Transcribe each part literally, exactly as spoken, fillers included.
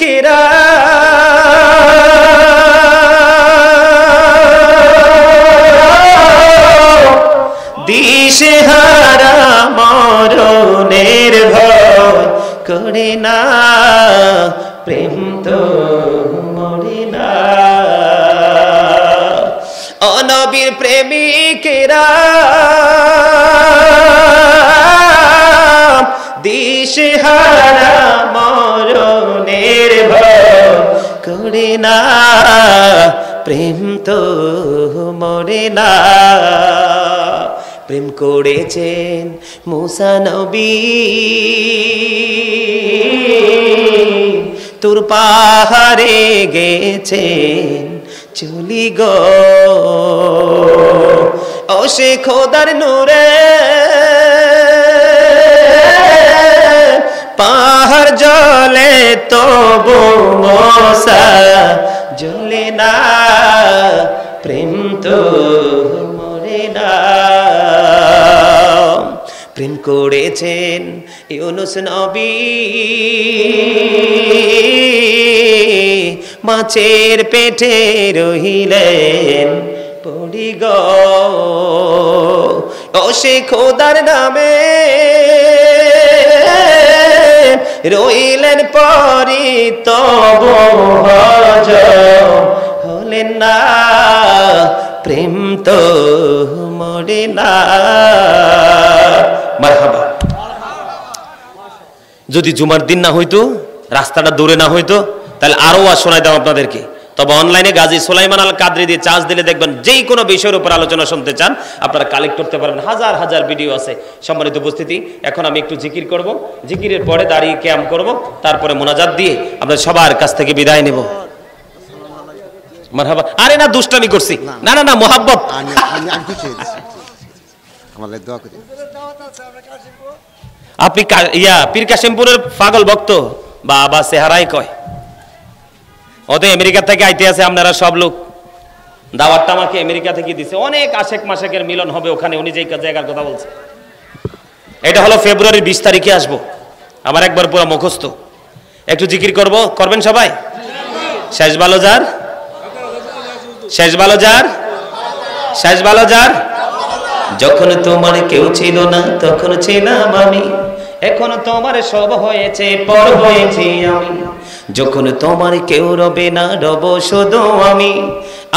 तेरा दिश हारा मोरो निर्भय करे ना प्रेम तो मरे ना अनबीर प्रेमिकेरा दिश हारा मोरो करे ना प्रेम तो मरे ना प्रेम करेছেন मूसा नबी तुर पाहाड़े गेছেন चली गो ओशे खोदार नूरे पाहाड़ जले तो बो मोसा जले ना प्रेम तो मरे ना प्रेम करेছেন ইউনূস নবী মাছের পেটে রহিলেন পড়ি গো ও সে খোদার নামে রইলেন পরি তব হজ হলেন না প্রেম তো মরে না মারহাবা যদি জুমার দিন না হইতো রাস্তাটা দূরে না হইতো তাহলে আরো ওয়াজ শোনাইতাম আপনাদেরকে তবে অনলাইনে গাজী সুলাইমান আল কাদরি দিয়ে চার্জ দিলে দেখবেন যেই কোনো বিষয়ের উপর আলোচনা শুনতে চান আপনারা কালেক্ট করতে পারবেন হাজার হাজার ভিডিও আছে সম্মানিত উপস্থিতি এখন আমি একটু জিকির করব জিকিরের পরে দাঁড়িয়ে কিয়াম করব তারপরে মুনাজাত দিয়ে আমরা সবার কাছ থেকে বিদায় নেব মারহাবা আরে না দুষ্টামি করছি না না না মোহাব্বত আমি আমি কিছু আমারে দোয়া করি আপনি ইয়া পীর কাশিমপুরের পাগল ভক্ত বাবা সেহারাই কয় ওদের আমেরিকা থেকে আইতে আছে আপনারা সব লোক দাওয়াতটা আমাকে আমেরিকা থেকে দিয়েছে অনেক আশেক মাশেকের মিলন হবে ওখানে উনি যেই জায়গার কথা বলছে এটা হলো ফেব্রুয়ারির বিশ তারিখে আসবো আমার একবার পুরো মুখস্থ একটু জিকির করব করবেন সবাই শেষ ভালো যার শেষ ভালো যার শেষ ভালো যার যখন তোমার কেউ ছিল না তখন ছিলাম আমি এখন তোমার সব হয়েছে পর হয়েছে আমি যখন তোমার কেউ রবে না রব শুধু আমি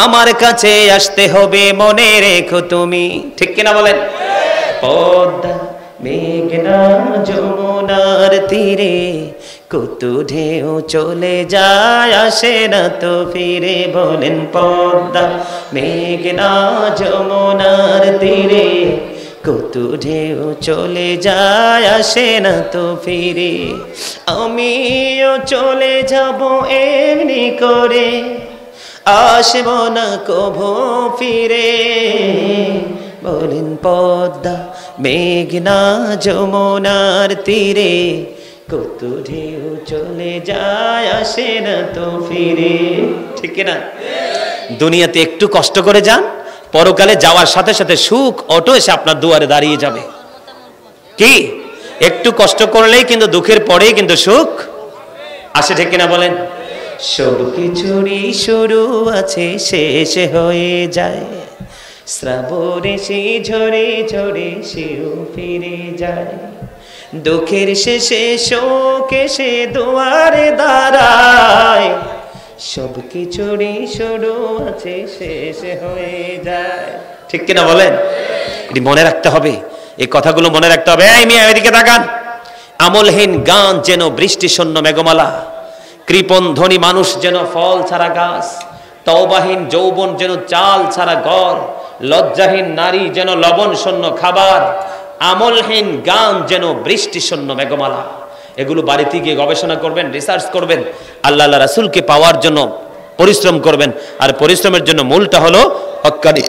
আমার কাছে আসতে হবে মনে রেখো তুমি ঠিক কিনা বলেন পদ্মা মেঘনা যমুনার তীরে কত ঢেউ চলে যায় আসে না তো ফিরে বলেন পদ্মা মেঘনা যমুনার তীরে কত ঢেউ চলে যায় আসে না তো ফিরে আমিও চলে যাব এমনি করে আসব না কভু ফিরে বলেন পদ্মা মেঘনা যমুনার তীরে কত ঢেউ চলে যায় আসে না তো ফিরে ঠিক না দুনিয়াতে একটু কষ্ট করে যান পরকালে যাওয়ার সাথে সাথে সুখ অটো এসে আপনার দুয়ারে দাঁড়িয়ে যাবে কি একটু কষ্ট করলেই কিন্তু দুঃখের পরেই কিন্তু সুখ আসে ঠিক কিনা বলেন সব কিছুরই শুরু আছে শেষ হয়ে যায় শ্রাবণে সেই ঝরে ঝরে সেও ফিরে যায় দুঃখের শেষে শোক এসে দুয়ারে দাঁড়ায় सब किचुड़ी शुरू आछे शेष होए जाए ठीक कि ना बोलें एटी मने रखते होबे ए कथागुलो मने रखते होबे ए मिया एदिके ताकान आमलहीन गान जेनो बृष्टि शून्य मेघमाला कृपण धनी मानुष जेनो फल छाड़ा गाछ तौबाहीन यौवन जेनो चाल छाड़ा घर लज्जाहीन नारी जेनो लवण शून्य खाबार आमलहीन गान जेनो बृष्टि शून्य मेघमाला এগুলো বাড়িতে গিয়ে গবেষণা করবেন রিসার্চ করবেন আল্লাহ আল্লাহ রাসূলকে পাওয়ার জন্য পরিশ্রম করবেন আর পরিশ্রমের জন্য মূলটা হলো হক্কানি